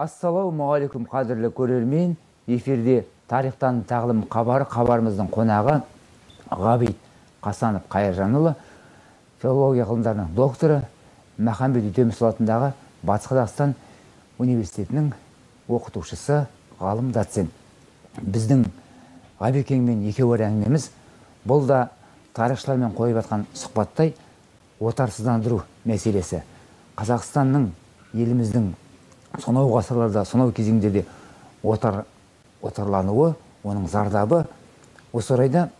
Ассаламу алейкум, қадірлі көрермен. Эфирде тарихтан тағылым қабары, қабарымыздың қонағы Габит Қасанов Қайыржанұлы, филология ғылымдарының докторы, Махамбет Өтемісұлы атындағы Батыс Қазақстан университетінің оқытушысы, ғалым, доцент. Біздің Габикеңмен екеуі әңгімеміз бұл да тарихшылармен қойып атқан сұхбаттай отарсыздандыру мәселесі. Қазақстанның, еліміздің сонау ғасырларда, сонау кезеңдерде отарлануы, оның зардабы. Осы орайда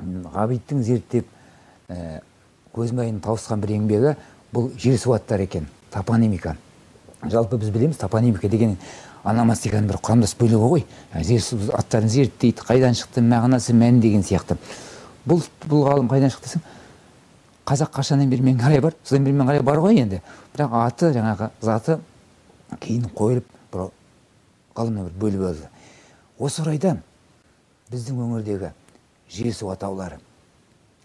Габиттің зерттеп көзмайын тауысқан бір еңбегі бұл жер суаттар екен, топонимика. Жалпы біз білеміз, топонимика деген ономастиканың бір құрамдас бөлігі ғой. Жер суаттарын зерттейді, қайдан шықты, мағынасы, мәні деген сияқты. Бұл ғалым қайдан шықтысын? Қазақ қашаннан бермен қарай бар, содан бермен қарай бар ғой енді. Бірақ аты, жаңағы заты кейін қойылып, ғалымның бір бөліп өзі. Осы орайда біздің өңірдегі жер су атаулары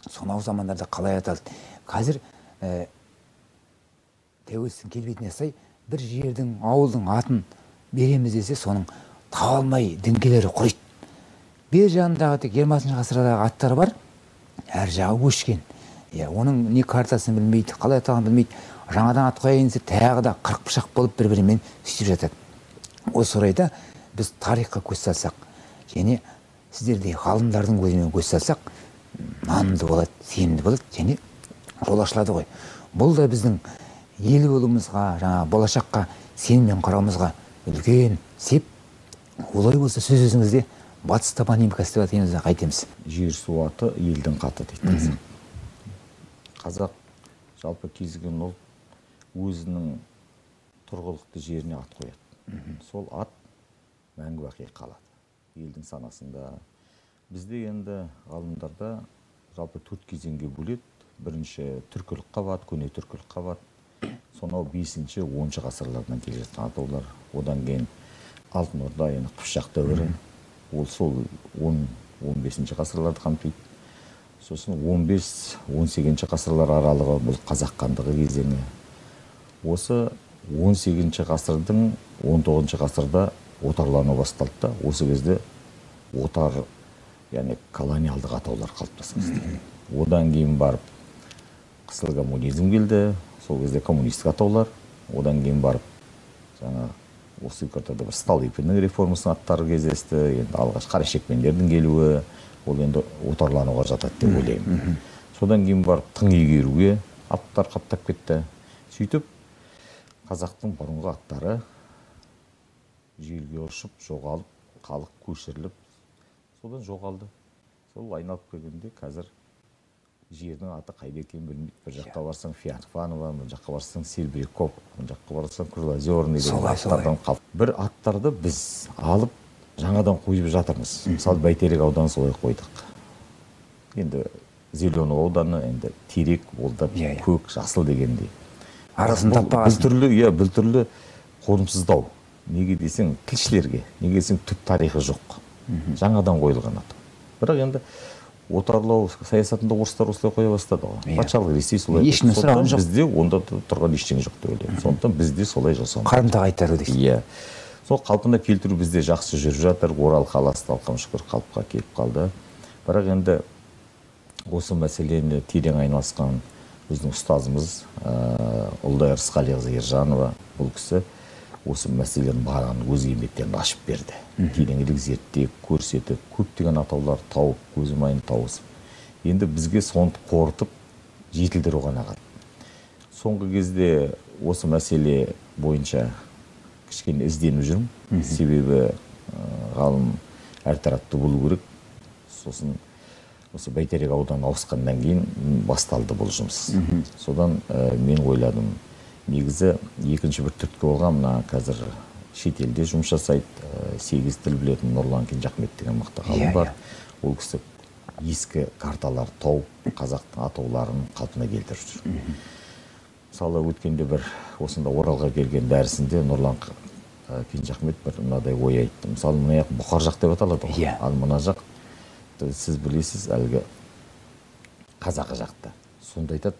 сонау замандарда қалай аталды. Қазір тәуелсіздіктің келбетіне сай бір жердің, ауылдың атын береміз десе, соның таба алмай діңгелері құриды. Бер жағындағы тек 20-ші ғасырдағы аттар бар, әр жағы өшкен. Оның не картасын білмейді, қалай аталғанын білмейді. Жаңадан ат қояйын десе, тағы да 40 пышақ болып бір-бірімен сөйтіп жатады. Осы орайда біз тарихқа көз салсақ, және сіздердей ғалымдардың көзімен көз салсақ, нанымды болады, сенімді болады, және жол ашылады ғой. Бұл да біздің ел болуымызға, жаңа болашаққа, сеніммен қарауымызға үлкен сеп. Олай болса, сөз өзіңізде батыс топонимикасы деп атаймыз, қайтеміз. Жер су аты елдің қаты дейді. Қазақ жалпы кезген ол өзінің тұрғылықты жеріне ат қояды. Сол ат мәңгі бақи қалады елдің санасында. Бізде енді ғалымдарда жалпы 4 кезеңге бөледі. Бірінші түркілік қабат, көне түркілік қабат, сонау 5-10 ғасырлардан келе жатқан атаулар. Одан кейін алтын орда, яғни қыпшақ дәуірі, ол сол 10-15 ғасырларды қамтиды. Сосын 15-18 ғасырлар аралығы бұл қазақ хандығы кезеңі. Осы 18-ші ғасырдың 19-ші ғасырда отарлану басталды. Осы кезде отар, яғни колониалдық атаулар қалыптасқан. Одан кейін барып қысыл коммунизм келді. Сол кезде коммунистік атаулар. Одан кейін барып жаңа осы картада Столыпиннің реформасының аттары кездесті. Енді алғаш қара шекпендердің келуі, ол енді отарлануға жатады деп ойлаймын. Содан кейін барып тың игеруге аттар қаптап кетті. Сөйтіп қазақтың бұрынғы аттары желге ұшып, жоғалып, халық көшіріліп, содан жоғалды. Сол айналып келгенде қазір жердің аты қайда екенін білмейді. Бір жаққа барсаң Фиатфанова, бір жаққа барсаң Сербряков, бір жаққа барсаң Күрлазерный деген аттардан қалып. Бір аттарды біз алып, жаңадан қойып жатырмыз. Мысалы, Бәйтерек ауданы солай қойдық. Енді Зеленый ауданы, енді терек, ол да көк, жасыл дегендей. Арасын таппағасын. Бүлтүрлі қорымсыздау. Неге десең тілшілерге, неге десең түп тарихы жоқ. Жаңадан қойылған аты. Бірақ енді отарлау саясатында орыстар осылай қоя бастады. Патшалық Ресей солай. Сондықтан бізде онда тұрған ештеңе жоқ деп ойлаймын. Сондықтан бізде солай жасалмайды. Қарымта қайтару дейсің. Иә. Сол қалпына келтіру бізде жақсы жүріп жатыр. Орал қаласы алқам шүкір қалыпқа келіп қалды. Бірақ енді осы мәселені терең айналысқан біздің ұстазымыз Ұлдай Рысқалиқызы Ержанова, бұл кісі осы мәселерін барған өз еңбектерін ашып берді. Тереңірек зерттеп, көрсетіп, көптеген атаулар тауып, көзімайын тауысып. Енді бізге соңды қорытып, жетілдіру ғана қалды. Соңғы кезде осы мәселе бойынша кішкене ізденіп жүрмін. Себебі ғалым әртарапты болу керек. Сосын осы Бәйтерек ауданына ауысқаннан кейін басталды бұл жұмыс. Содан мен ойладым, негізі екінші бір түрткі болған, мына қазір шетелде жұмыс жасайды, 8 тіл білетін Нурлан Кенжақметов деген мықты ғалым бар. Ол кісі ескі карталар тауып, қазақтың атауларын қалпына келтіріп жүр. Мысалы, өткенде бір осында Оралға келген дәрісінде Нұрлан Кенжақметов бір мынадай ой айтты. Мысалы, мына жақ Бұқар жақ деп аталады, ал мына жақ сіз білесіз, әлгі қазақы жақта. Сонда айтады,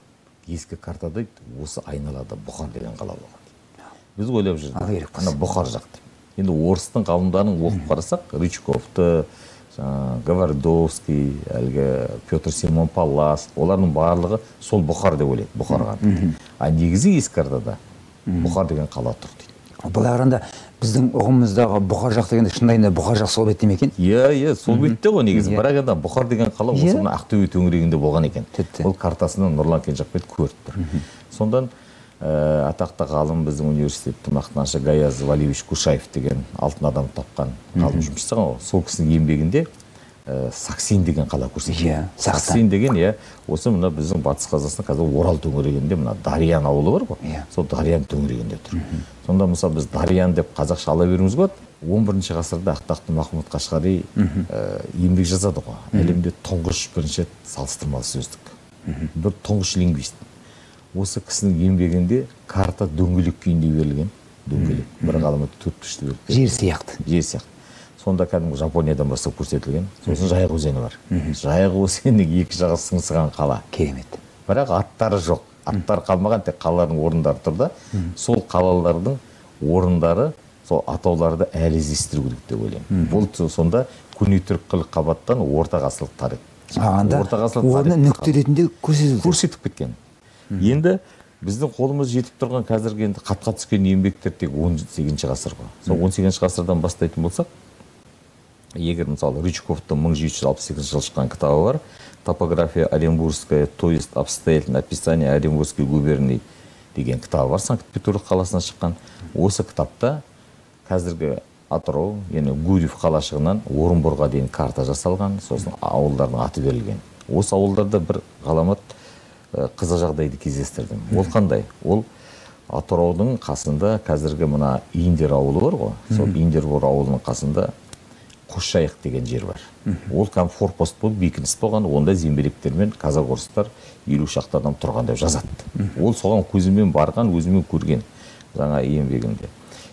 ескі картада осы айналада Бұқан деген қала болған. біз ойлап жүрдік. Ана Бұқар жақты. Енді орыстың ғалымдарын оқып қарасақ, Рычковты, Жуковский, әлгі Петр Симон Паллас, олардың барлығы сол Бұқар деп ойлайды, Бұқарға. А негізі Ескарда да Бұқар деген қала тұр дейді. Бұл аранда біздің ұғымымыздағы Бұқар жақ дегенде шындайында Бұқар жақ сол бетте ме екен? Иә, сол бетте ғой негізі. Бірақ енді Бұқар деген қала осының Ақтөбе төңірегінде болған екен. Ол картасынан Нурлан Кенжақметов көріп тұр. Сондан атақты ғалым біздің университеттің мақтанышы Гаяз Валиевич Кушаев деген алтын адам тапқан ғалым жұмысшысы. Сол кісінің еңбегінде Саксин деген қала көрсеткен. Саксин деген, осы мына біздің батыс Қазақстан қазір Орал төңірегінде мына Дариян ауылы бар ғой. Сол Дариян төңірегінде тұр. Сонда мысалы біз Дариян деп қазақша ала беруіміз ғой. 11-ші ғасырда Ақтақты Махмұд Қашғари еңбек жазады ғой. Әлемде тұңғыш бірінші салыстырмалы сөздік. Бір тұңғыш лингвист. Осы кісінің еңбегінде карта дөңгелек күйінде берілген. Дөңгелек. Бір ғаламды төрт пішті берілген. Жер сияқты. Сонда кәдімгі Жапониядан бастап көрсетілген. Сосын Жайық өзені бар. Жайық өзенінің екі жағы сыңсыған қала. Керемет. Бірақ аттары жоқ. Аттар қалмаған, тек қалалардың орындары тұр да. Сол қалалардың орындары, сол атауларды әлі іздестіру керек деп ойлаймын. Бұл сонда көне түркілік қабаттан орта ғасырлық тарих. Орта ғасырлық тарих. Оны нүкте ретінде көрсетіп кеткен. Енді біздің қолымыз жетіп тұрған қазіргі енді қатқа түскен еңбектер тек 18-ші ғасырға. Сол 18-ші ғасырдан бастайтын болсақ, егер мысалы Рычковтың 1768 жылы шыққан кітабы бар, топография Оренбургская, то есть обстоятельное описание Оренбургской губернии деген кітабы бар, Санкт-Петербург қаласынан шыққан. Осы кітапта қазіргі Атырау, яғни Гурьев қалашығынан Орынборға дейін карта жасалған, сосын ауылдардың аты берілген. Осы ауылдарда бір ғаламат қызық жағдайды кездестірдім. Ол қандай? Ол Атыраудың қасында қазіргі мына Индер ауылы бар ғой. Сол Индербор ауылының қасында Кош-Шайы деген жер бар. Ол кәм форпост болып бекініс болған, онда зембелектер мен казак-орыстар 50 шақты адам тұрған деп жазады. Ол соған көзімен барған, өзімен көрген жаңа еңбегінде.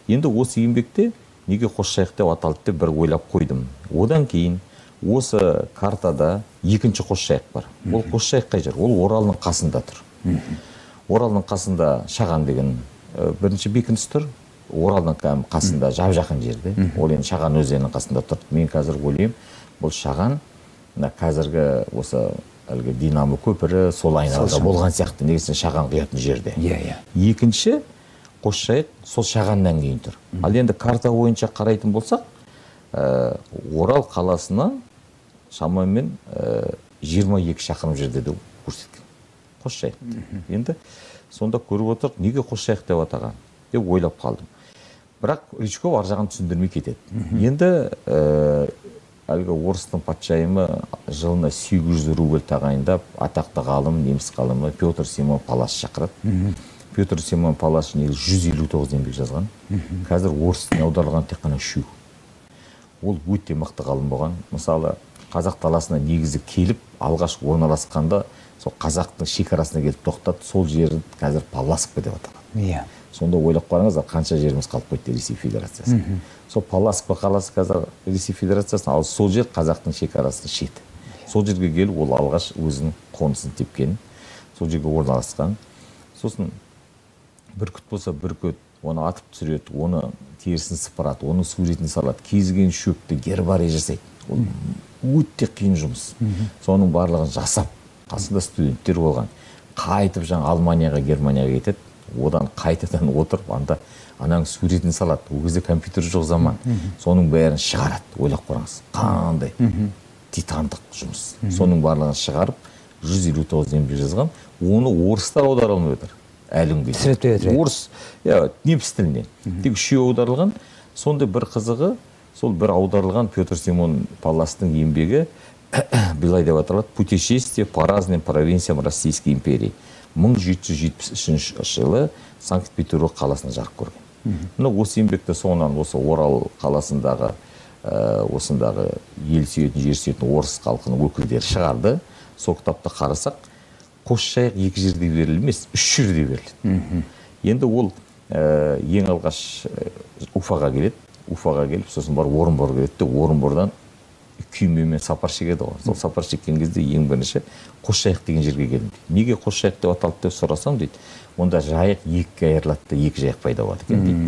Енді осы еңбекте неге Кош-Шайы деп аталды деп бір ойлап қойдым. Одан кейін осы картада екінші Кош-Шайы бар. Ол Кош-Шайы қай жер? Ол Оралдың қасында тұр. Оралдың қасында Шаған деген бірінші бекініс тұр. Оралдың қасында жап жақын жерде, ол енді Шаған өзенінің қасында тұрды. Мен қазір ойлаймын, бұл Шаған қазіргі осы әлгі Динамо көпірі сол айналада болған сияқты, негізінен Шаған құятын жерде. Екінші Кош-Шайы сол Шағаннан кейін тұр. Ал енді карта бойынша қарайтын болсақ, Орал қаласынан шамамен 22 шақырым жерде де көрсеткен Кош-Шайы. Енді сонда көріп отырық, неге Кош-Шайы деп атаған деп ойлап қалдым. Бірақ Рычков аржағын түсіндірмей кетеді. Енді әлгі орыстың патшайымы жылына 800 рубль тағайындап, атақты ғалым, неміс ғалымы Петр Симон Паллас шақырады. Петр Симон Паллас 159 еңбек жазған. Қазір орыстың аударылған тек қана үшеу. Ол өте мықты ғалым болған. Мысалы, қазақ даласына негізі келіп, алғаш орналасқанда сол қазақтың шекарасына келіп тоқтады, сол жерді қазір Палласовка деп аталады. Сонда ойлап қараңыздар, қанша жеріміз қалып қойды Ресей Федерациясы. Сол Палласовка қаласы қазір Ресей Федерациясына, ал сол жер қазақтың шекарасының шеті. Сол жерге келіп, ол алғаш өзінің қонысын тепкен, сол жерге орналасқан. Сосын бүркіт болса бүркіт, оны атып түсіреді, оны терісін сыпырады, оның суретін салады, кезген шөпті гербария жасайды. Ол өте қиын жұмыс. Соның барлығын жасап, қасында студенттер болған. Қайтып жаңа Алманияға, Германияға кетеді. Одан қайтадан отырып, анда анаң суретін салады. Ол кезде компьютер жоқ заман. Соның бәрін шығарады. Ойлап қораңыз. Қандай титандық жұмыс. Соның барлығын шығарып, 159 еңбек жазған. Оны орыстар аударылмай отыр. Әлімге. Орыс, неміс тілінен. Тек үшеу аударылған. Сонда бір қызығы, сол бір аударылған Петр Симон Палластың еңбегі былай деп аталады: «Путешествие по разным провинциям Российской империи». 1773 жылы Санкт-Петербург қаласына жарық көрген. Осы еңбекті соңынан осы Орал қаласындағы ел сүйетін, жер сүйетін орыс халқының өкілдері шығарды. Сол кітапты қарасақ, Кош-Шайы екі жерде берілмес, үш жерде берілді. Енді ол ең алғаш Уфаға келеді, Уфаға келіп, сосын барып Орынборға келеді, Орынбордан күймемен сапар шегеді ғой. Сол сапар шеккен кезде ең бірінші Кош-Шайық деген жерге келдім. Неге Кош-Шайық деп аталды деп сұрасам дейді, онда жайық екіге айырылады, екі жайық пайда болады екен дейді.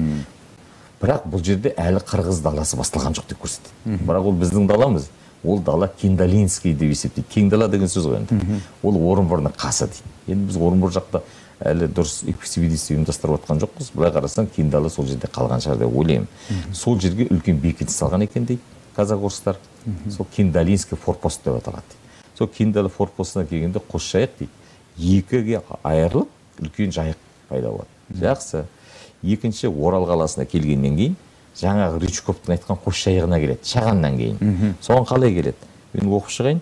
Бірақ бұл жерде әлі қырғыз даласы басталған жоқ деп көрсетеді. Бірақ ол біздің даламыз. Ол дала Киндалинский деп есептейді. Кең дала деген сөз ғой енді. Ол Орынбордың қасы дейді. Енді біз Орынбор жақта әлі дұрыс экспедиция ұйымдастырып отқан жоқпыз. Былай қарасаң Киндалы сол жерде қалған шығар деп ойлаймын. Сол жерге үлкен бекініс салған екен дейді қазақ орыстар. Сол Киндалинский форпост деп аталады. Сол Киндалы форпостына келгенде Кош-Шайық дейді. Екіге айырылып үлкен жайық пайда болады. Жақсы. Екінші Орал қаласына келгеннен кейін жаңағы Рычковтың айтқан Кош-Шайығына келеді, Шағаннан кейін. Соған қалай келеді? Мен оқып шығайын.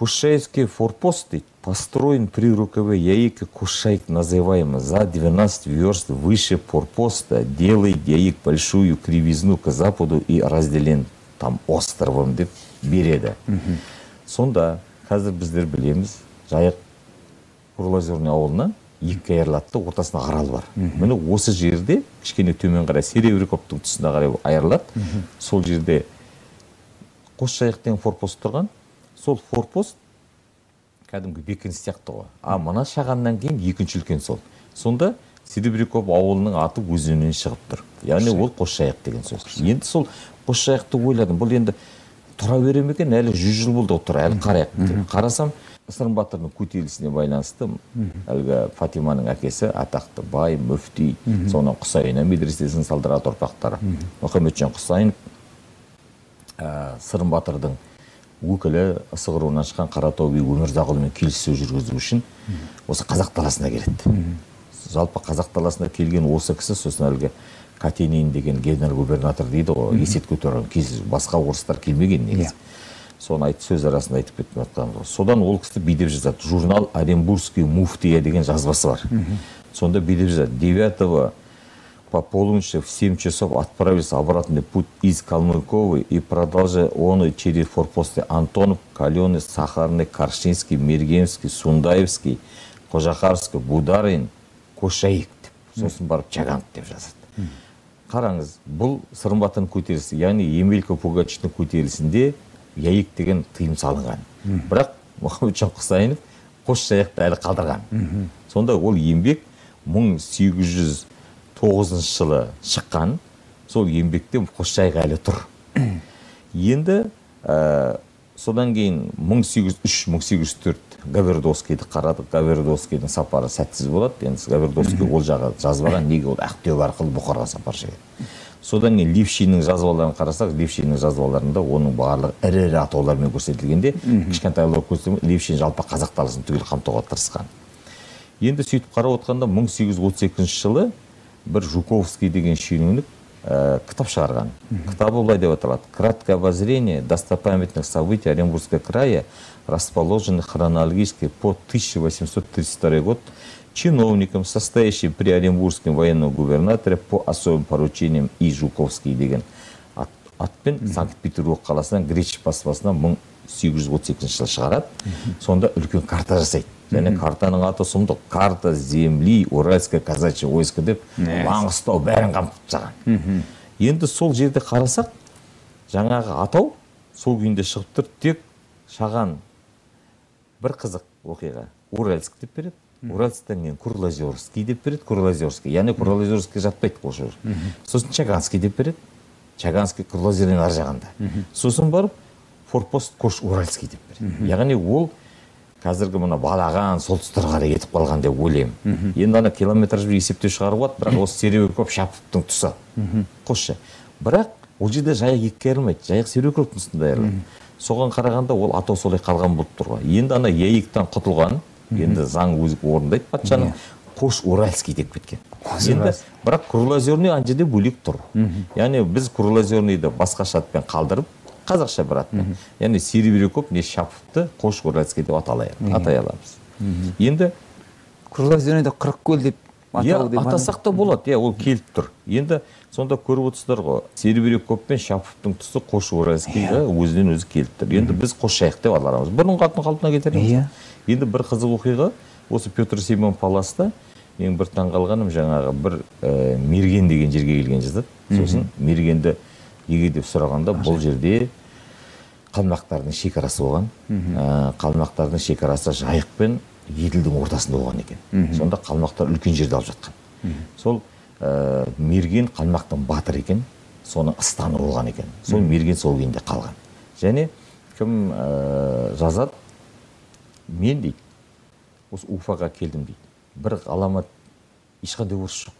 Кош-Шайский форпост дейді, построен при рукаве Яика Кош-Шайк, называемый за 12 верст выше форпоста, делает Яик большую кривизну к западу и разделен там островом деп береді. Сонда қазір біздер білеміз, жайық Курлазерный ауылына екі айырлатты, ортасына арал бар. Мені осы жерде, кішкене төмен қарай, Серебряковтың тұсына қарай айырлат. Сол жерде Кош-Шайықтен форпост тұрған. Сол форпост кәдімгі бекініс сияқты ғой. А мына Шағаннан кейін екінші үлкен сол. Сонда Серебряков ауылының аты өзінен шығып тұр. Яғни ол Кош-Шайық деген сөз. Енді сол Кош-Шайықты ойладым. Бұл енді тұра бере ме екен, әлі 100 жыл болды тұр, әлі қарайық. Қарасам Сырымбатырдың көтерілісіне байланысты әлгі Фатиманың әкесі атақты бай мүфти, соны Құсайына медресесін салдырады ұрпақтары. Мұхамеджан Құсайын Сырымбатырдың өкілі ысығыруынан шыққан Қаратау би Өмірзағұлымен келіссөз жүргізу үшін осы қазақ даласына келеді. Жалпы қазақ даласына келген осы кісі сосын әлгі Катенин деген генерал-губернатор дейді ғой, есет көтерген кезі басқа орыстар келмеген негізі. Соны айтып, сөз арасында айтып кеткен атқанды. Содан ол кісті бейдеп жазады. Журнал «Оренбургская муфтия» деген жазбасы бар. Сонда бейдеп жазады. 9-го по полуночи в 7 часов отправился обратный путь из Калмыковой и продолжил он через форпосты Антонов, Каленый, Сахарный, Каршинский, Мергенский, Сундаевский, Кожахарский, Бударин, Кош-Шайық. Сосын барып Чаганг деп жазады. Қараңыз, бұл Сырымбатырдың көтерілісі, яғни Емелка-Пугачевтің көтерілісінде Яик деген тыйым салынған. Бірақ Мұхамеджан Құсайынов Кош-Шайықты әлі қалдырған. Сонда ол еңбек 1809 жылы шыққан, сол еңбекте Кош-Шайық әлі тұр. Енді содан кейін 1803-1804 Гавердовскийді қарадық. Гавердовскийдің сапары сәтсіз болады. Гавердовский ол жағы жазбаған, неге ол Ақтөбе арқылы Бұқарға сапар шегеді. Содан кейін Левшиннің жазбаларын қарасақ, Левшиннің жазбаларында оның барлығы ірі-ірі атаулармен көрсетілгенде, кішкентайлар көрсетілген Левшин жалпы қазақ даласын түгел қамтуға тырысқан. Енді сөйтіп қарап отқанда 1838 жылы бір Жуковский деген шенеунік кітап шығарған. Кітабы былай деп аталады: «Краткое обозрение достопамятных событий Оренбургского края, расположенных хронологически по 1832 год». Чиновникам, состоящим при Оренбургском военном губернаторе по особым поручениям и Жуковский деген атпен Санкт-Петербург қаласынан Гречи баспасына 1838 жылы шығарады. Сонда үлкен карта жасайды. Және картаның аты сұмдық. Карта земли Уральская казачья войска деп Маңғыстау бәрін қамтып тастаған. Енді сол жерде қарасақ, жаңағы атау сол күйінде шығып тұр. Тек Шаған бір қызық оқиға. Уральск деп береді. Уральстаннен Курлазерский деп береді, Курлазерский. Яғни Курлазерский жатпайды Кош-Шайық. Сосын Чаганский деп береді, Чаганский Курлазердің ар жағында. Сосын барып форпост Кош-Уральский деп береді. Яғни ол қазіргі мына Балаған, солтүстік қарай кетіп қалған деп ойлаймын. Енді ана километраж есептеу шығарып отыр, бірақ осы Серебряков шаптың тұсы. Кош-Шайық. Бірақ ол жерде жайық екіге айырылмайды, жайық Серебряковтың тұсында айырылады. Соған қарағанда ол атау солай қалған болып тұр. Енді ана Яиктан құтылған, енді заң өзі орындайды патшаны, Кош-Уральский деп кеткен. Енді бірақ Курлазерный анжеде бөлек тұр. Яғни біз Курлазерныйды басқа шатпен қалдырып, қазақша бір атпен. Яғни Серебряков не шапыпты, Кош-Уральский деп атай аламыз. Енді Курлазерныйды Қырықкөл деп атасақ та болады, ол келіп тұр. Енді сонда көріп отырсыздар ғой, Серебряков пен шапыптың тұсы Кош-Уральскийді өзінен өзі келіп тұр. Енді біз Кош-Шайық деп аталарамыз. Бұрын қатын қалпына кетерміз. Енді бір қызық оқиға, осы Петр Симон Палласта, мен бір таңғалғаным, жаңағы бір Мерген деген жерге келген жазады. Сосын Мергенді егедеп сұрағанда, бұл жерде қалмақтардың шекарасы болған. Қалмақтардың шекарасы Жайық пен Еділдің ортасында болған екен. Сонда қалмақтар үлкен жерді алып жатқан. Сол Мерген қалмақтың батыр екен, соны Ыстаныр болған екен. Сол Мерген сол күйінде қалған. Және кім жазады? Мен дейді, осы Уфаға келдім дейді. Бір аламат ешқандай орыс жоқ.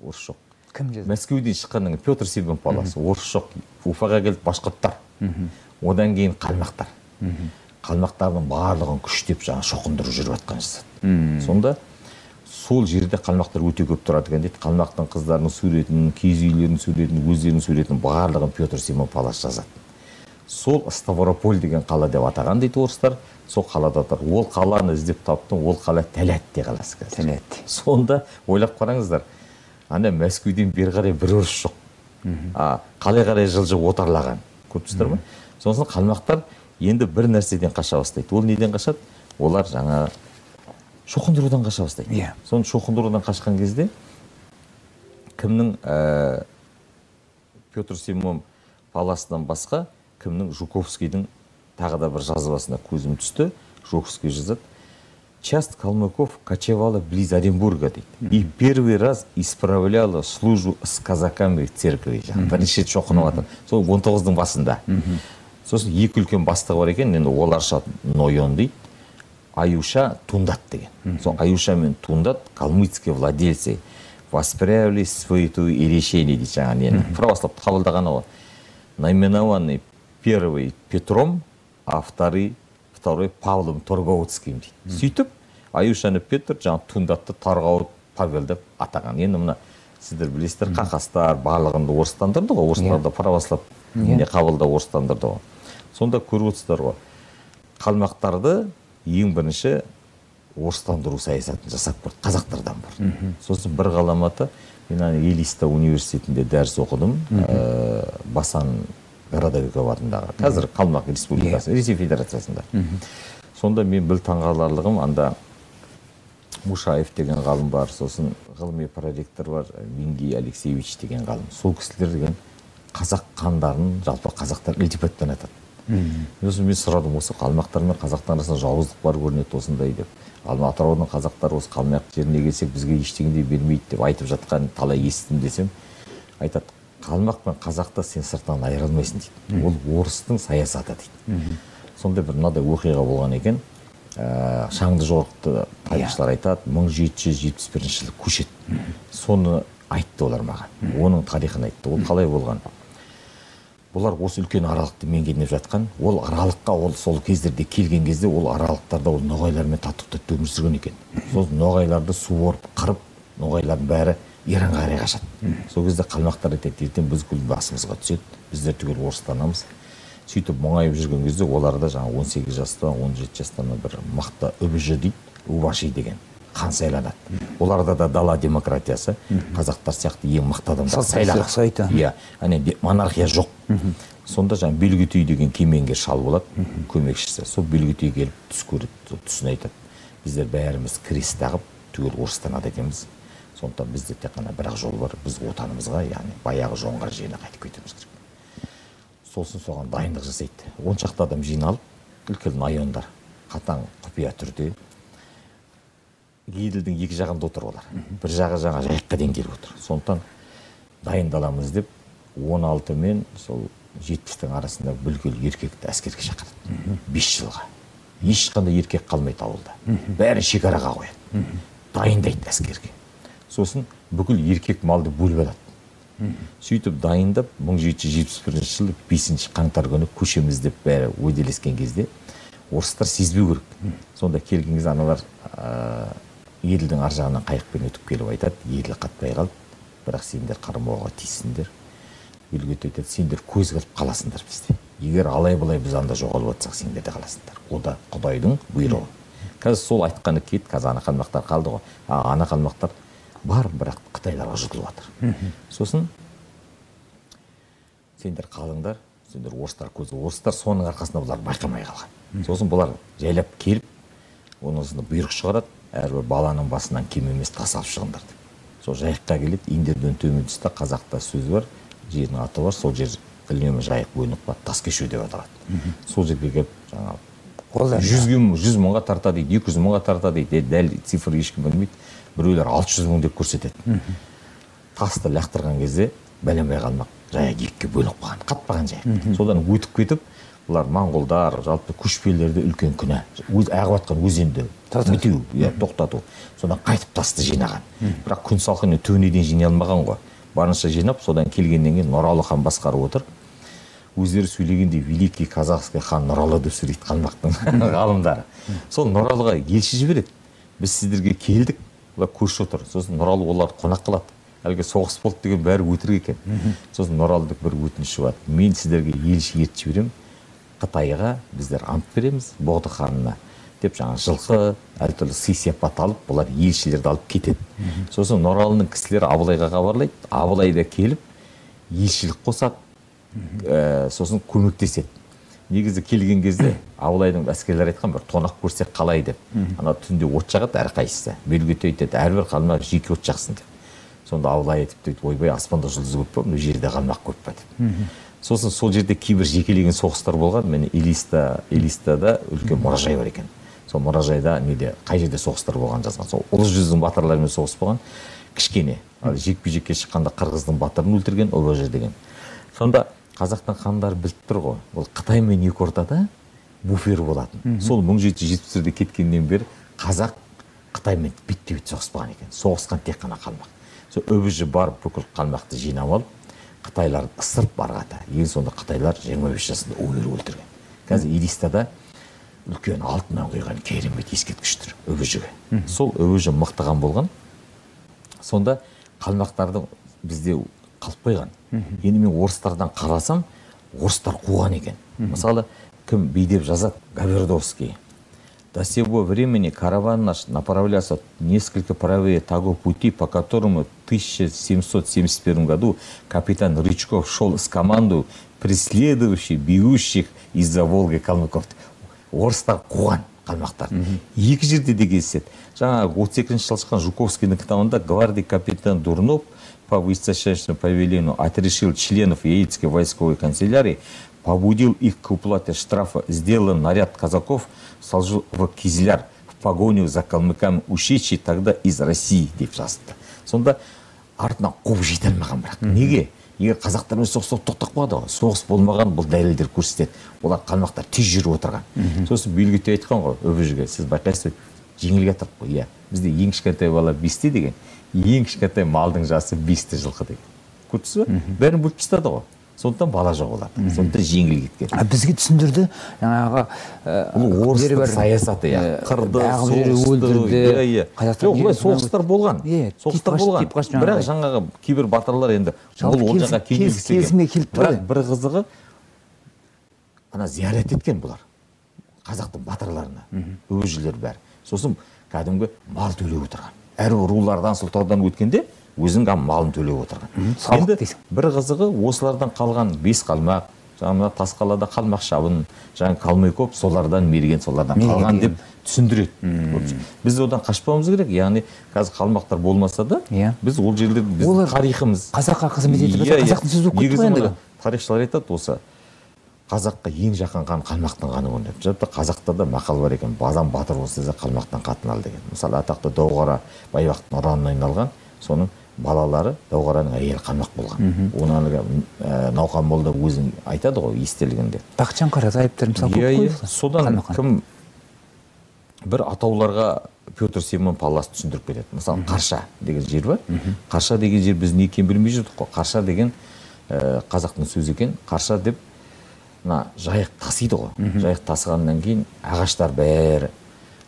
Орыс жоқ. Кім жазды? Мәскеуден шыққанның Петр Симон Паллас, орыс жоқ. Уфаға келіп башқұрттар. Одан кейін қалмақтар. Қалмақтардың барлығын күштеп жаңа шоқындырып жүріп жатқан жасады. Сонда сол жерде қалмақтар өте көп тұрады екен дейді. Қалмақтың қыздарының суретін, киіз үйлерінің суретін, өздерінің суретін барлығын Петр Симон Паллас жазады. Сол Ставрополь деген қала деп атаған дейді орыстар. Сол қалада тұр. Ол қаланы іздеп таптым, ол қала Тәләтте қаласы қазір. Тәләтте. Сонда ойлап қараңыздар, ана Мәскеуден бері қарай бір орыс жоқ. Қалай қарай жылжып отарлаған. Көрдіңіздер ме? Сосын қалмақтар енді бір нәрседен қаша бастайды. Ол неден қашады? Олар жаңа шоқындырудан қаша бастайды. Иә. Соны шоқындырудан қашқан кезде кімнің Петр Симон Палласынан басқа кімнің Жуковскийдің тағы да бір жазбасына көзім түсті. Жуковский жазады. Часть калмыков кочевала близ Оренбурга дейді. И первый раз исправляла служу с казаками в церкви. Бірінші шоқынып жатыр. Сол 19-дың басында. Сосын екі үлкен бастығы бар екен, енді оларша Нойон дейді. Аюша Тундат деген. Сол Аюша мен Тундат калмыцкие владельцы восприявали святую и решение дейді жаңа нені. Православты қабылдаған ол. Наименованный первый Петром, а второй Павлом Торговодским дейді. Сөйтіп, Аюшаны Петр жаңа Тундатты Тарғауыт Павел деп атаған. Енді мына сіздер білесіздер, қақастар барлығында орыстандырды ғой, орыстарда православ не қабылда орыстандырды ғой. Сонда көріп отырсыздар ғой. Қалмақтарды ең бірінші орыстандыру саясатын жасап бұрды, қазақтардан бұрды. Сосын бір ғаламаты, мен Элиста университетінде дәріс оқыдым, Басан Городовиков атындағы, қазір Қалмақ Республикасы, Ресей Федерациясында. Сонда мен біл таңғаларлығым, анда Мушаев деген ғалым бар, сосын ғылыми проректор бар, Вингий Алексеевич деген ғалым. Сол кісілер деген қазақ қандарын, жалпы қазақтар ілтипаттан атады. Сосын мен сұрадым, осы қалмақтар мен қазақтар арасында жауыздық бар көрінеді осындай деп. Атыраудың қазақтары осы қалмақ жеріне келсек бізге ештеңдей бермейді деп айтып жатқан талай естідім десем, айтады. Қалмақ пен қазақта сен сырттан айыра алмайсың дейді. Ол орыстың саясаты дейді. Сонда бір мынадай оқиға болған екен. Шаңды жорықты тарихшылар айтады, 1771 жылы көшеді. Соны айтты олар маған. Оның тарихын айтты. Ол қалай болған? Бұлар осы үлкен аралықты меңгеріп жатқан. Ол аралыққа ол сол кездерде келген кезде ол аралықтарда ол ноғайлармен тату-тәтті өмір сүрген екен. Сол ноғайларды суырып, қырып, ноғайлардың бәрі Иранға қарай қашады. Сол кезде қалмақтар айтады, ертең біз күл басымызға түседі, біздер түгел орыстанамыз. Сөйтіп мұңайып жүрген кезде оларда жаңа 18 жастан 17 жастан бір мақта үбіжі дейді, Убаши деген хан сайланады. Оларда да дала демократиясы, қазақтар сияқты ең мақта адамдар сайланады. Иә, монархия жоқ. Сонда жаңа Белгітүй деген кемеңгер шал болады, көмекшісі. Сол Белгітүй келіп түс көреді, түсін айтады. Біздер бәріміз крест тағып түгел орыстанады екенбіз. Сонда бізде тек қана бір-ақ жол бар, біз отанымызға, яғни баяғы жоңғар жеріне қайтып кетуіміз керек. Сосын соған дайындық жасайды. 10 шақты адам жиналып, үлкен майондар, қатаң құпия түрде. Еділдің екі жағында отыр олар. Бір жағы жаңа Жайыққа дейін келіп отыр. Сондықтан дайындаламыз деп 16 мен сол 70-тің арасында бүлгіл еркекті әскерге шақырады. 5 жылға. Ешқандай еркек қалмайды ауылда. Бәрі шекараға қояды. Дайындайды әскерге. Сосын бүкіл еркек малды бөліп алады. Сөйтіп дайындап, 1771 жылы 5 қаңтар күні көшеміз деп бәрі өделескен кезде орыстар сезбеу керек. Сонда келген кезде аналар Еділдің ар жағынан қайықпен өтіп келіп айтады, Еділ қатпай қалды, бірақ сендер қарамауға тиіссіңдер. Белгіт айтады, сендер көз қылып қаласыңдар бізде. Егер алай-былай біз анда жоғалып жатсақ, сендер де қаласыңдар. Ол да Құдайдың бұйрығы. Қазір сол айтқаны кет, қазір ана қалмақтар қалды ғой. Ана қалмақтар бар, бірақ Қытайларға жұтылып жатыр. Сосын сендер қалыңдар, сендер орыстар көзі, орыстар соның арқасында бұлар байқамай қалған. Сосын бұлар жайлап келіп, оның сында бұйрық шығарады, әрбір баланың басынан кем емес тас алып шығыңдар деп. Сол Жайыққа келеді, индерден төмен түсті, қазақта сөз бар, жердің аты бар, сол жер тілінемі жайық бойынық ба, тас кешу деп атырады. Сол жерге кеп, жаңағы, 100 мыңға тарта дейді, 200 мыңға тарта дейді, дәл цифр ешкім білмейді, біреулер 600 мың деп көрсетеді. Тасты лақтырған кезде бәлембай қалмақ, жайық екке бөлініп баған, қатпаған жайық. Содан өйтіп кетіп, бұлар моңғолдар, жалпы көшпелерді үлкен күні, ағыватқан өзенді бітеу, тоқтату, содан қайтып тасты жинаған. Бірақ күн салқыны төнеден жиналмаған ғой. Барынша жинап, содан келгенден кейін Нұралы хан басқарып отыр. Өздері сөйлегенде великий казахский хан Нұралы деп сөйлейді қалмақтың ғалымдары. Сол Нұралыға елші жібереді. Біз сіздерге келдік, олар көрші отыр. Сосын Нұралы оларды қонақ қылады. Әлгі соғыс болды деген бәрі өтірік екен. Сосын Нұралыдық бір өтініші бар. Мен сіздерге елші етіп жіберем. Қытайға біздер ант береміз Боғды ханына деп жаңа жылқы, әртүрлі сый-сияпат алып, бұлар елшілерді алып кетеді. Сосын Нұралының кісілері Абылайға хабарлайды. Абылай да келіп, елшілік қосады, сосын көмектеседі. Негізі келген кезде Абылайдың әскерлері айтқан бір тонақ көрсек қалай деп. Ана түнде от жағады әр қайсысы. Белгіте етеді, әрбір қалмақ жеке от жақсын деп. Сонда Абылай айтып дейді, ойбай, аспанда жұлдыз көп па, мына жерде қалмақ көп па деп. Сосын сол жерде кейбір жекелеген соғыстар болған. Міне Элистада үлкен мұражай бар екен. Сол мұражайда қай жерде соғыстар болған жазған. Сол ұлы жүздің батырларымен соғыс болған. Кішкене, жекпе-жекке шыққанда қырғыздың батырын өлтірген Обожер деген. Сонда қазақтың хандары біліптір ғой. Ол Қытаймен екі ортада буфер болатын. Сол 1770-де кеткеннен бері қазақ Қытаймен бетте-бет соғыспаған екен. Соғысқан тек қана қалмақ. Сол Обожер барып бүкіл қалмақты жинап алып, Қытайларды ысырып барғата. Ең сонда Қытайлар 25 жасында Обожерді өлтірген. Қазір Элистада үлкен алтыннан құйған керемет ескерткіштер Обожерге. Сол Обожер мықтыған болған. Сонда қалмақтардың бізде қалып қойған. Енді мен орыстардан қарасам, орыстар қуған екен. Мысалы, кім бейдеп жазады? Габердовский. До сего времени караван наш направлялся несколько правее того пути, по которому в 1771 году капитан Рычков шел с командой преследующих, бьющих из-за Волги калмыков. Орыстар қуған қалмақтар. Екі жерде де кездеседі. Жаңа 32-ші жылы шыққан Жуковскийдің кітабында гвардия капитан Дурнов по высочайшему повелению отрешил членов Ельцкой войсковой канцелярии, побудил их к уплате штрафа, сделан наряд казаков, сложил в Кизляр в погоню за калмыками, ушедший тогда из России, деп жазды. Сонда артынан қуып жетелмаған бірақ. Неге? Егер қазақтармен соғыс тоқтап қалады, соғыс болмаған, бұл дәлелдер көрсетеді. Олар қалмақтар тез жүріп отырған. Сосын белгіте айтқан ғой, Обожерге, сіз байқайсыз, жеңілге тұрып қой. Бізде ең кішкентай бала 5-те деген, ең кішкентай малдың жасы 5-те жылқы деген. Көрдіңіз бе? Бәрін бөліп тастады ғой. Сондықтан бала жоқ оларды. Сондықтан жеңіл кеткен. Бізге түсіндірді, жаңағы орыстық саясаты, қырды, соғысты, соғыстар болған. Бірақ жаңағы кейбір батырлар енді бұл олжаға кездескен. Бірақ бір қызығы зиярат еткен бұлар. Қазақтың батырларына, Обожерлер бәрі. Сосын кәдімгі мал төлеу отырған. Әр рулардан, сұлтандан өткенде өзің малын төлеу отырған. Енді бір қызығы осылардан қалған 5 қалмақ, жаңа Тасқалада қалмақ шабын, жаңа қалмай көп, солардан мерген, солардан қалған деп түсіндіреді. Біз одан қашпауымыз керек, яғни қазір қалмақтар болмаса да, біз ол жерлерді, біздің тарихымыз. Қазаққа қызмет етіп, қазақтың сөзі көптіп енді. Тарихшылар айтады осы. Қазаққа ең жақын қан қалмақтың қаны ғой деп. Жалпы қазақта да мақал бар екен. Базан батыр болса да қалмақтан қатын ал деген. Мысалы, атақты Дауғара Байбақтың ұранына айналған, соның балалары Дауғараның әйелі қалмақ болған. Оны Науқан молда өзін айтады ғой естелігінде. Бақытжан Қаратаевтар мысалы көп қойды. Содан кім бір атауларға Петр Симон Паллас түсіндіріп береді. Мысалы, Қарша деген жер бар. Қарша деген жер біз не екенін білмей жүрдік қой. Қарша деген қазақтың сөзі екен. Қарша деп жайық тасиды ғой. Жайық тасығаннан кейін ағаштар бәрі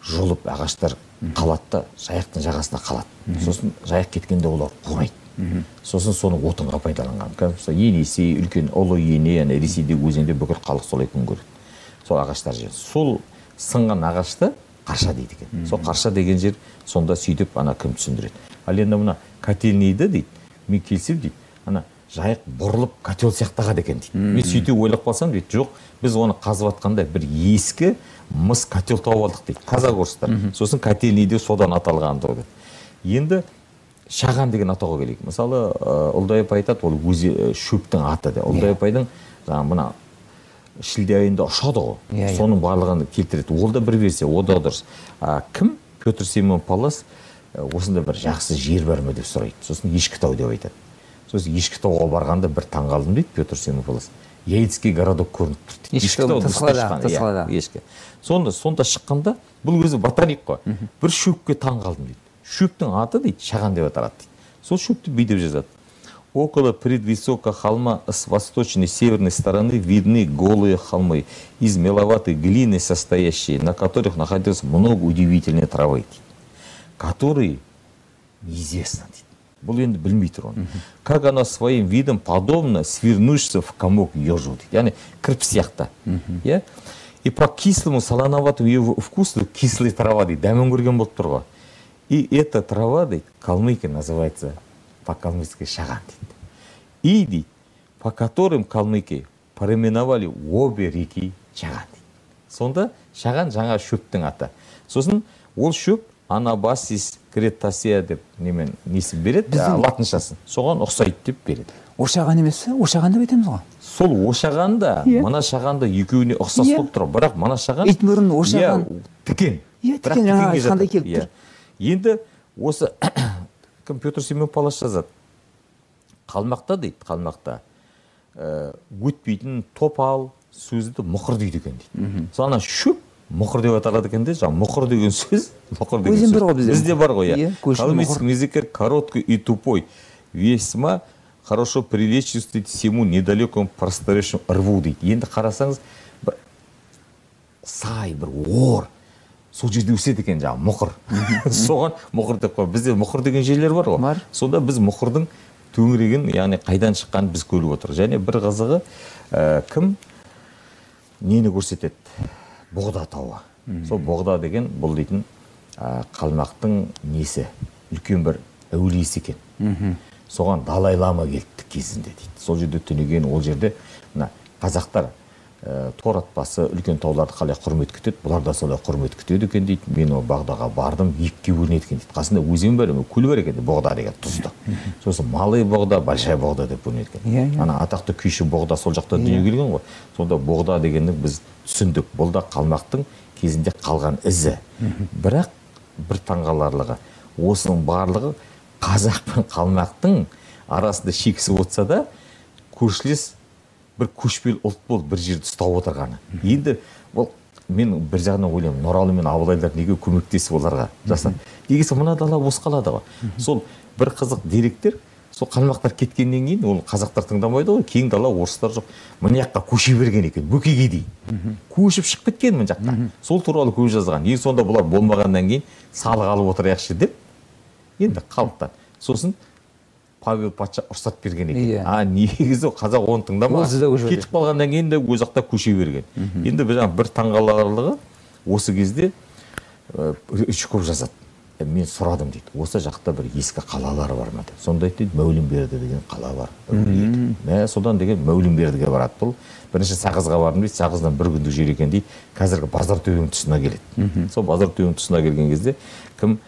жолып, ағаштар қалатты, жайықтың жағасына қалады. Сосын жайық кеткенде олар қумайды. Сосын соны отынға пайдаланған. Енесей, үлкен ұлы ене, Ресейде өзенде бүкіл халық солай күн көреді. Сол ағаштар жер. Сол сынған ағашты қарша дейді екен. Сол қарша деген жер сонда сөйтіп ана кім түсіндіреді. Ал енді мына котельниді дейді, мен келсем дейді, ана жайық бұрылып котел сияқтаға деген дейді. Мен сөйте ойлап қалсам дейді, жоқ, біз оны қазып атқанда бір ескі мыс котел тауып алдық дейді, қазақ орыстар. Сосын котельниде содан аталған дейді. Енді шаған деген атауға келейік. Мысалы, Ұлдайып айтады, ол өзі шөптің аты. Ұлдайып айдың, мына шілде айында ұшады ғой. Соның барлығын келтіреді. Ол да бір версия, ол да дұрыс. Кім? Петр Симон Паллас осында бір жақсы жер бар ма деп сұрайды. Сосын Ешкітау деп айтады. Сосын Ешкітауға барғанда бір таңғалдым дейді Петр Симон Паллас. Ельцкий городок көрініп тұрды. Ешкітау тасқалада. Сонда шыққанда бұл өзі ботаник қой. Бір шөпке таңғалдым дейді. Шөптің аты дейді, шаған деп аталады дейді. Сол шөпті бүйдеп жазады. Около предвысокого холма с восточной и северной стороны видны голые холмы из меловатой глины состоящие, на которых находилось много удивительной травы, которые неизвестны. Как она своим видом подобно свернувшись в комок ежу, крепсехта. И по кислому солоноватому его вкусу кислая трава, и эта трава, калмыки называется по-калмыцки шаган, и дейді, по которым калмыки переименовали обе реки шаган. Сонда шаган жаңа шөптің аты. Сосын ол шөп анабасис кретасия деп немен несіп береді, латыншасын. Соған ұқсайды деп береді. Ошаған емес, ошаған деп етеміз ғой. Сол ошағанда, мына шағанда екеуіне ұқсас болып тұр, бірақ мына шаған тікен. Енді осы Петр Симон Паллас жазады. Қалмақта дейді, қалмақта өтпейтін топал сөзді мұқыр дейді екен дейді. Соны шөп мұқыр деп аталады екен де, мұқыр деген сөз, мұқыр деген сөз. Бізде бар ғой. Калмыцкий язык короткий и тупой, весьма хорошо приличествует всему недалекому просторечию рву дейді. Енді қарасаңыз, сай бір ор. Сол жерде өседі екен жаңа мұқыр. Соған мұқыр деп қой. Бізде мұқыр деген жерлер бар ғой. Сонда біз мұқырдың төңірегін, яғни қайдан шыққан біз көріп отыр. Және бір қызығы кім нені көрсетеді? Бұғда тауы. Сол бұғда деген бұл дейтін қалмақтың несі. Үлкен бір әулиесі екен. Соған Далай Лама келді кезінде дейді. Сол жерде түнеген, ол жерде қазақтар тор атпасы үлкен тауларды қалай құрмет күтеді, бұлар да солай құрмет күтеді екен дейді. Мен ол бағдаға бардым, екіге бөлінеді екен дейді. Қасында өзен бар, көл бар екен, бұғда деген тұзды. Сосын малый бұғда, большая бұғда деп бөлінеді екен. Ана атақты күйші бұғда сол жақта дүние келген ғой. Сонда бұғда дегенді біз түсіндік. Бұл да қалмақтың кезінде қалған ізі. Бірақ бір таңғаларлығы, осының барлығы қазақ пен қалмақтың арасында шексіз отырса да, көршілес бір көшпел ұлт болып бір жерді ұстау отырғаны. Енді мен бір жағынан ойлаймын, Нұралы мен Абылайлар неге көмектесіп оларға жасады. Егесі мына дала бос қалады ғой. Сол бір қызық деректер, сол қалмақтар кеткеннен кейін, ол қазақтар тыңдамайды ғой, кең дала орыстар жоқ. Мына жаққа көше берген екен, бөкейге дейін. Көшіп шығып кеткен мына жаққа. Сол туралы көп жазған. Ең сонда бұлар болмағаннан кейін салық алып отырайықшы деп. Енді қалыптан. Сосын Павел патша ұрсат берген екен. А негізі қазақ оны тыңдамаған. Кетіп қалғаннан кейін де өз жақта көше берген. Енді бір таңғаларлығы осы кезде Рычков жазады. Мен сұрадым дейді. Осы жақта бір ескі қалалар бар ма деп. Сонда дейді, Маулимберді деген қала бар. Мә, содан деген Маулимбердіге барады бұл. Бірінші Сағызға бардым дейді. Сағыздан бір күндік жер екен дейді. Қазіргі базар төбенің тұсына келеді. Сол базар төбенің тұсына келген кезде кім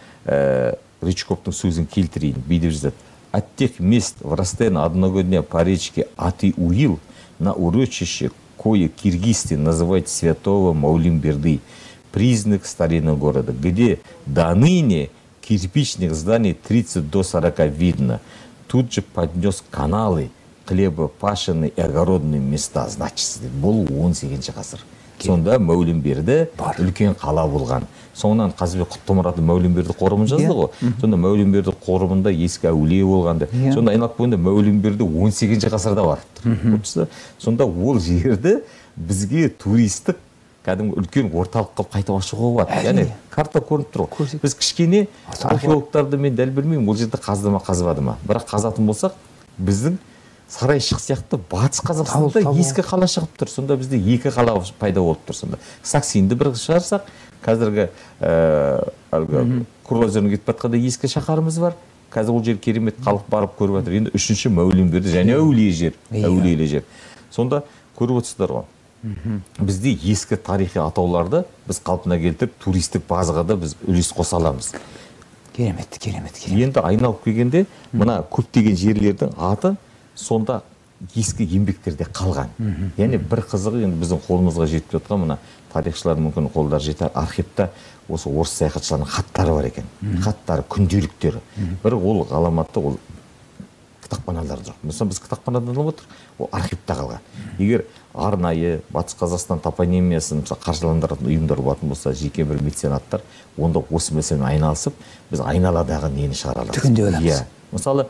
Рычковтың сөзін келтірейін, бейдеп жазады. От тех мест в расстоянии одного дня по речке Аты-Уил на урочище, кое киргизцы называют святого Маулимберды, признак старинного города, где до ныне кирпичных зданий 30 до 40 видно. Тут же поднес каналы, хлеба, пашины и огородные места. Значит, был он сегодня хасар. Сонда Маулимберді үлкен қала болған. Соңынан қазыбек Құттымұрады Маулимберді қорымын жазды ғой. Сонда Маулимберді қорымында ескі әулие болғанды. Сонда айналып бойында Маулимберді 18-ші ғасырда барыптыр. Сонда ол жерді бізге туристік кәдімгі үлкен орталық қып қайта ашуға болады. Яғни карта көрініп тұр ғой. Біз кішкене археологтарды мен дәл білмеймін, ол жерді қазды ма, қазбады ма. Бірақ қазатын болсақ, біздің Сарайшық сияқты батыс Қазақстанда ескі қала шығып тұр. Сонда бізде екі қала пайда болып тұр. Сонда Саксинді бір шығарсақ, қазіргі круазерін кетіп батқанда ескі шақарымыз бар. Қазір ол жер керемет халық барып көріп жатыр. Енді үшінші Маулимберді және әулиелі жер. Сонда көріп отырсыздар ғой. Бізде ескі тарихи атауларды біз қалпына келтіріп туристік базаға да біз үлес қоса аламыз. керемет, керемет, керемет. Енді айналып келгенде мына көптеген жерлердің аты сонда ескі еңбектерде қалған. Яғни бір қызығы енді біздің қолымызға жетіп жатқан мына тарихшылар мүмкін қолдар жетер, архивта осы орыс саяхатшыларының хаттары бар екен. Хаттары, күнделіктері. Бір ол ғаламатты, ол кітапханалар жоқ. Мысалы біз кітапханадан алып отырмыз, ол архивта қалған. Егер арнайы батыс Қазақстан топонимиясын қаржыландыратын ұйымдар болатын болса, жеке бір меценаттар, онда осы мәселемен айналысып, біз айналадағы нені шығара аламыз. Түгінде өлеміз. Мысалы,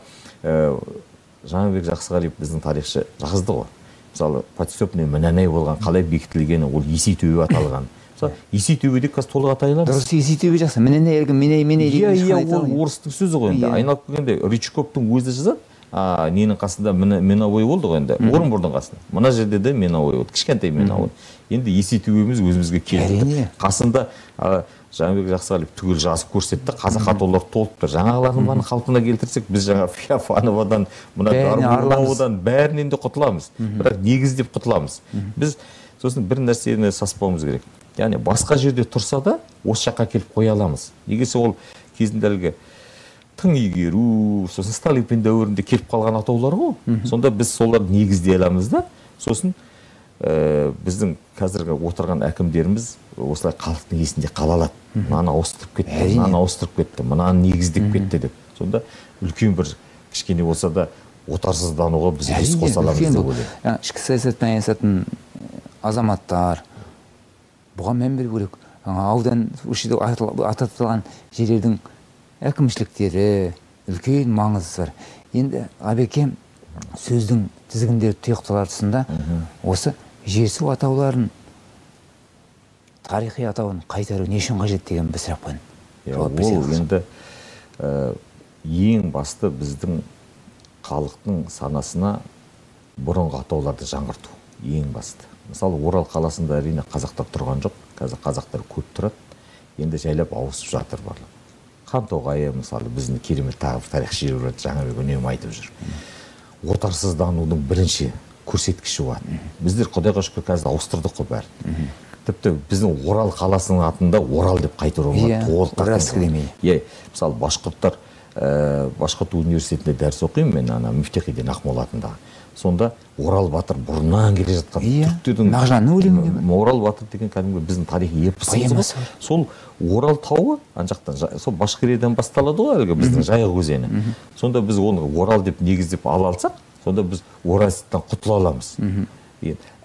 Жаңабек Жақсығалиев біздің тарихшы жазды ғой. Мысалы, Патисөпіне мінәнәй болған, қалай бекітілгені, ол Есей төбе аталған. Мысалы, Есей төбедек қаз толық атайыламыз. Дұрыс, Есей төбе жақсы, мінәнәй әргім, меней деген шыққан айталған. Ол орыстың сөзі ғой енді. Айналып көргенде Рычковтың өзі жазады, ненің қасында менауай болды ғой енді. Орынбордың қасында. Мына жерде де менауай болды, кішкентай менауай. Енді Есей төбеміз өзімізге келді. Қасында Жаңбек Жақсығалиев түгіл жазып көрсетті, қазақ атаулар толыпты. Жаңағылардың баны қалпына келтірсек, біз жаңа Фияфановадан, мына Дарбұлаудан бәрінен де құтыламыз. Бірақ негіздеп құтыламыз. Біз сосын бір нәрсені саспауымыз керек. Яғни басқа жерде тұрса да, осы жаққа келіп қоя аламыз. Егесе ол кезіндегі тың игеру, сосын Сталин дәуірінде келіп қалған атаулар ғой. Сонда біз соларды негіздей аламыз да, сосын біздің қазіргі отырған әкімдеріміз осылай халықтың есінде қалалады. Мынаны ауыстырып кетті, мынаны ауыстырып кетті, мынаны негіздеп кетті деп. Сонда үлкен бір кішкене болса да отарсыздануға біз үлес қоса аламыз деп ойлаймын. Ішкі саясатпен айналысатын азаматтар бұған мән беру керек. Аудан аталған жерлердің әкімшіліктері үлкен маңызы бар. Енді Абекем сөздің тізгіндері тұйықталарысында осы жерсу атауларын, тарихи атауын қайтару не үшін қажет деген бір сұрақ қойын. Ол енді ең басты біздің халықтың санасына бұрынғы атауларды жаңғырту. Ең басты. Мысалы, Орал қаласында әрине қазақтар тұрған жоқ. Қазір қазақтар көп тұрады. Енді жайлап ауысып жатыр барлық. Қантоғайы, мысалы, біздің керемет тағы тарихшы жүреді, жаңабек үнемі айтып жүр. Отарсызданудың бірінші көрсеткіші болатын. Біздер құдайға шүкір қазір ауыстырдық қой бәрін. Тіпті біздің Орал қаласының атында Орал деп қайтаруға толық қақпайды. Мысалы, башқұрттар Башқұрт университетінде дәріс оқимын мен, ана Мүфтехиден Ақмола атындағы. Сонда Орал батыр бұрыннан келе жатқан. Мағжанның өлеңінде. Орал батыр деген кәдімгі біздің тарихи епсіміз. Сол Орал тауы анжақтан, сол Башқұрттан басталады ғой әлгі біздің Жайық өзені. Сонда біз оны Орал деп негіздеп ала алсақ, сонда біз Оралсыттан құтыла аламыз.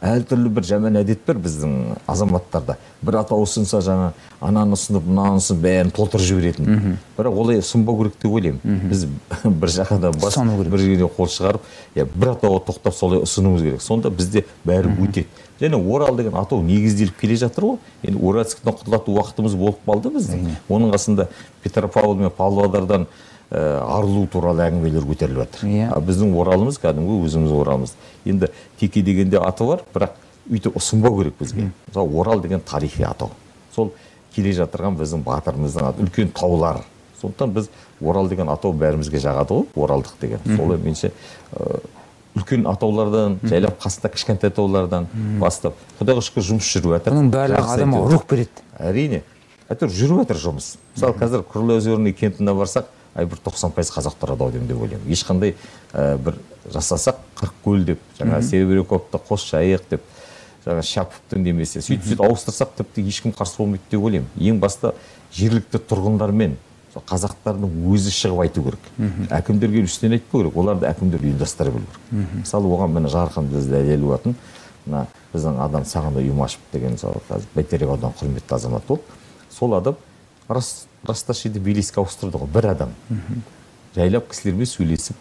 Әртүрлі бір жаман әдет бар біздің азаматтарда. Бір атаусынса жаңа ананы сынып, мынаны сынып, бәрін толтырып жіберетін. Бірақ олай сынба керек деп ойлаймын. Біз бір жақадан басып, бір жерден қол шығарып, бір атауға тоқтап солай ұсынуымыз керек. Сонда бізде бәрі өтеді. Және Орал деген атау негізделіп келе жатыр ғой. Енді Уральскіден құтылатын уақытымыз болып қалды біздің. Оның қасында Петропавл мен Павлодардан арылу туралы әңгімелер көтеріліп жатыр. Біздің Оралымыз кәдімгі өзіміз Оралымыз. Енді теке дегенде аты бар, бірақ өйтіп ұсынбау керек бізге. Орал деген тарихи атау. Сол келе жатырған біздің батырымыздың аты, үлкен таулар. Сондықтан біз Орал деген атау бәрімізге жағады ғой, оралдық деген. Солай менше үлкен атаулардан, жайлап қасында кішкентай таулардан бастап. Құдайға шүкір жұмыс жүріп жатыр. Оның барлығы адамға рух береді. Әрине, әйтеуір жүріп жатыр жұмыс. Мысалы, қазір Күрлі Өзенінің кентіне барсақ, бір 90% қазақ тұрады ау деп ойлаймын. Ешқандай бір жасасақ, Қырықкөл деп, жаңа Себерековты, Кош-Шайық деп, жаңа Шапыптың демесе, сөйтіп-сөйтіп ауыстырсақ, тіпті ешкім қарсы болмайды деп ойлаймын. Ең басты жергілікті тұрғындармен қазақтардың өзі шығып айту керек. Әкімдерге үстінен айтпау керек, оларды әкімдер ұйымдастырып білу керек. Мысалы, оған мені Жарқынды дәлелі болатын, біздің адам Сағында Юмашев деген Бәйтерек аудан құрметті азамат болып, сол адам расташиды Белеске ауыстырды ғой, бір адам. Жайлап кісілермен сөйлесіп,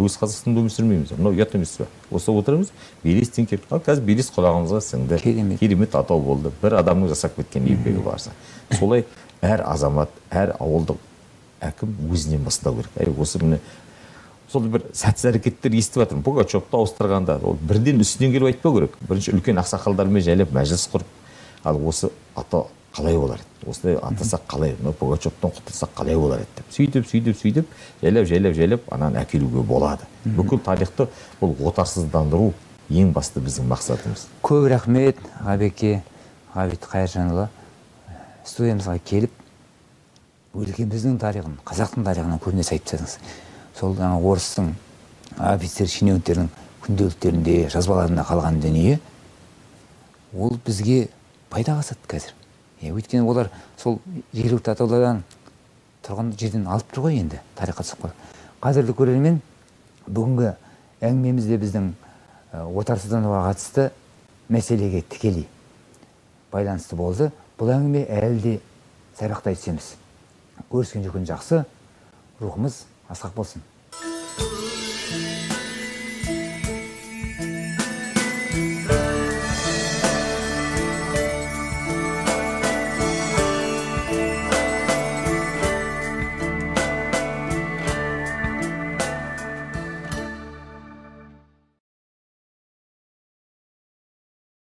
өз Қазақстанда өмір сүрмейміз. Мынау ұят емес пе? Осы отырмыз, Белестен келіп, қазір Белес құлағымызға сіңді. Керемет атау болды. Бір адамның жасап кеткен еңбегі барса. Солай әр азамат, әр ауылдық әкім өзінен бастау керек. Осы міне сол бір сәтсіз әрекеттер естіп жатырмын. Пугачевты ауыстырғанда ол бірден үстінен келіп айтпау керек. Бірінші үлкен ақсақалдармен жайлап мәжіліс құрып, ал осы ата қалай болар еді, осылай атасақ қалай, Пугачевтан құтылсақ қалай болар еді деп. Сөйтіп, жайлап, анан әкелуге болады. Бүкіл тарихты бұл отарсыздандыру ең басты біздің мақсатымыз. Көп рахмет, Абеке, Ғабит Қайыржанұлы, студиямызға келіп, өлкеміздің тарихын, қазақтың тарихынан көбінесе айтып жатсыңыз. Сол орыстың офицер шенеуніктерінің күнделіктерінде, жазбаларында қалған дүние ол бізге пайдаға сатты қазір. Өйткені олар сол жергілікті атаулардан тұрған жерден алып тұр ғой енді, тарихқа түсіп қой. Қазіргі көрермен бүгінгі әңгімемізде біздің отарсыздануға қатысты мәселеге тікелей байланысты болды. Бұл әңгіме әлі де сабақтай түсеміз. Көріскен күн жақсы, рухымыз асқақ болсын.